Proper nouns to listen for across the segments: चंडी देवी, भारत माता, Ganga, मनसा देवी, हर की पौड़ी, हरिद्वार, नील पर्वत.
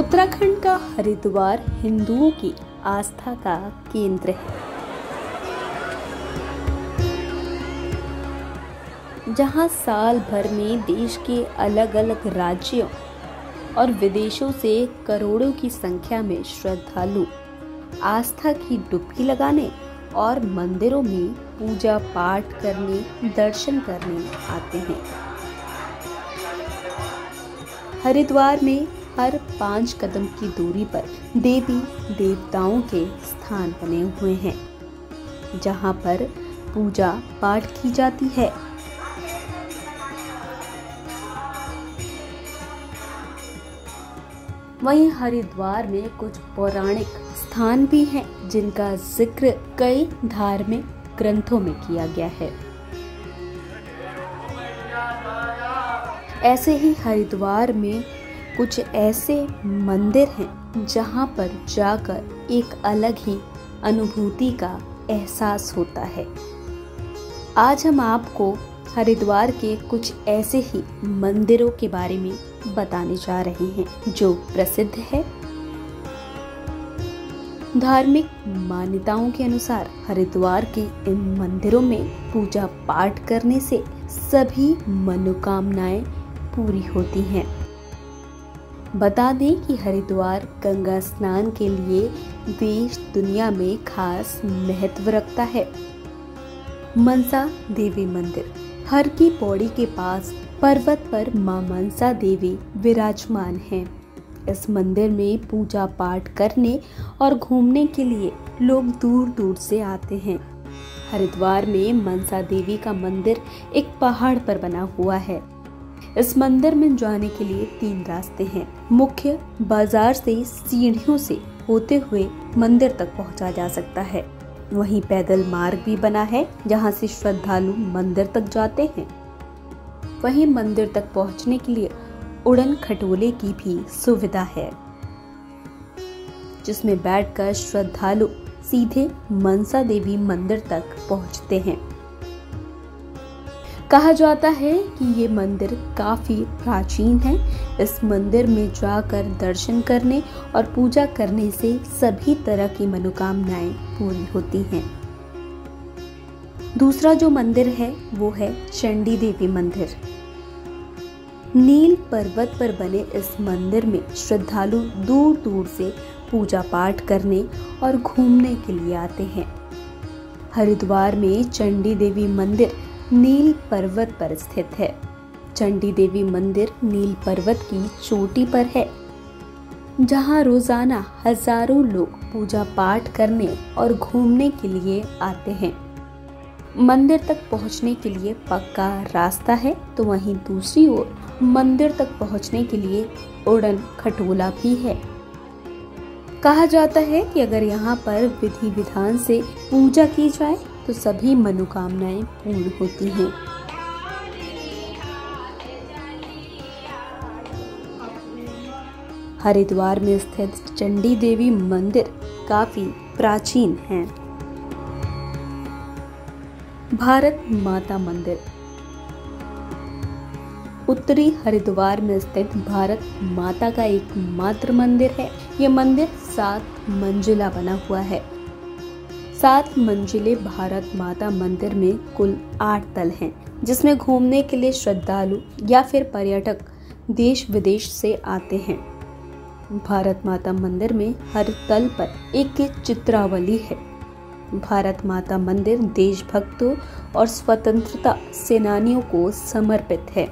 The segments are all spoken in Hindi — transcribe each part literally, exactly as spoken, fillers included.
उत्तराखंड का हरिद्वार हिंदुओं की आस्था का केंद्र है, जहां साल भर में देश के अलग अलग राज्यों और विदेशों से करोड़ों की संख्या में श्रद्धालु आस्था की डुबकी लगाने और मंदिरों में पूजा पाठ करने, दर्शन करने आते हैं। हरिद्वार में हर पाँच कदम की दूरी पर देवी देवताओं के स्थान बने हुए हैं, जहां पर पूजा पाठ की जाती है। वहीं हरिद्वार में कुछ पौराणिक स्थान भी हैं, जिनका जिक्र कई धार्मिक ग्रंथों में किया गया है। ऐसे ही हरिद्वार में कुछ ऐसे मंदिर हैं जहां पर जाकर एक अलग ही अनुभूति का एहसास होता है। आज हम आपको हरिद्वार के कुछ ऐसे ही मंदिरों के बारे में बताने जा रहे हैं जो प्रसिद्ध है। धार्मिक मान्यताओं के अनुसार हरिद्वार के इन मंदिरों में पूजा पाठ करने से सभी मनोकामनाएं पूरी होती हैं। बता दें कि हरिद्वार गंगा स्नान के लिए देश दुनिया में खास महत्व रखता है। मनसा देवी मंदिर हर की पौड़ी के पास पर्वत पर मां मनसा देवी विराजमान हैं। इस मंदिर में पूजा पाठ करने और घूमने के लिए लोग दूर दूर से आते हैं। हरिद्वार में मनसा देवी का मंदिर एक पहाड़ पर बना हुआ है। इस मंदिर में जाने के लिए तीन रास्ते हैं। मुख्य बाजार से सीढ़ियों से होते हुए मंदिर तक पहुंचा जा सकता है। वहीं पैदल मार्ग भी बना है, जहां से श्रद्धालु मंदिर तक जाते हैं। वहीं मंदिर तक पहुंचने के लिए उड़न खटोले की भी सुविधा है, जिसमें बैठकर श्रद्धालु सीधे मनसा देवी मंदिर तक पहुंचते हैं। कहा जाता है कि ये मंदिर काफ़ी प्राचीन है। इस मंदिर में जाकर दर्शन करने और पूजा करने से सभी तरह की मनोकामनाएं पूरी होती हैं। दूसरा जो मंदिर है वो है चंडी देवी मंदिर। नील पर्वत पर बने इस मंदिर में श्रद्धालु दूर दूर से पूजा पाठ करने और घूमने के लिए आते हैं। हरिद्वार में चंडी देवी मंदिर नील पर्वत पर स्थित है। चंडी देवी मंदिर नील पर्वत की चोटी पर है, जहां रोजाना हजारों लोग पूजा पाठ करने और घूमने के लिए आते हैं। मंदिर तक पहुंचने के लिए पक्का रास्ता है, तो वहीं दूसरी ओर मंदिर तक पहुंचने के लिए उड़न खटोला भी है। कहा जाता है कि अगर यहां पर विधि विधान से पूजा की जाए तो सभी मनोकामनाएं पूर्ण होती हैं। हरिद्वार में स्थित चंडी देवी मंदिर काफी प्राचीन है। भारत माता मंदिर उत्तरी हरिद्वार में स्थित भारत माता का एकमात्र मंदिर है। ये मंदिर सात मंजिला बना हुआ है। सात मंजिले भारत माता मंदिर में कुल आठ तल हैं, जिसमें घूमने के लिए श्रद्धालु या फिर पर्यटक देश विदेश से आते हैं। भारत माता मंदिर में हर तल पर एक एक चित्रावली है। भारत माता मंदिर देशभक्तों और स्वतंत्रता सेनानियों को समर्पित है।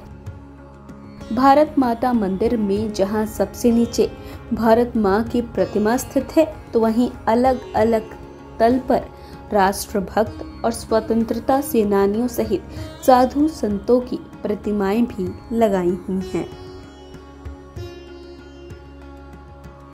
भारत माता मंदिर में जहां सबसे नीचे भारत माँ की प्रतिमा स्थित है, तो वहीं अलग अलग तल पर राष्ट्रभक्त और स्वतंत्रता सेनानियों सहित साधु संतों की प्रतिमाएं भी लगाई हुई हैं।